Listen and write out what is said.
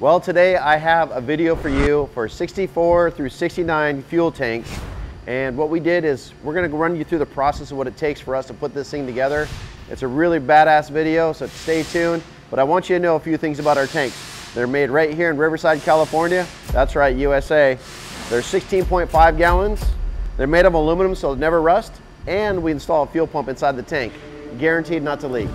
Well, today I have a video for you for 64 through 69 fuel tanks. And what we did is we're gonna run you through the process of what it takes for us to put this thing together. It's a really badass video, so stay tuned. But I want you to know a few things about our tanks. They're made right here in Riverside, California. That's right, USA. They're 16.5 gallons. They're made of aluminum, so it'll never rust. And we install a fuel pump inside the tank, guaranteed not to leak.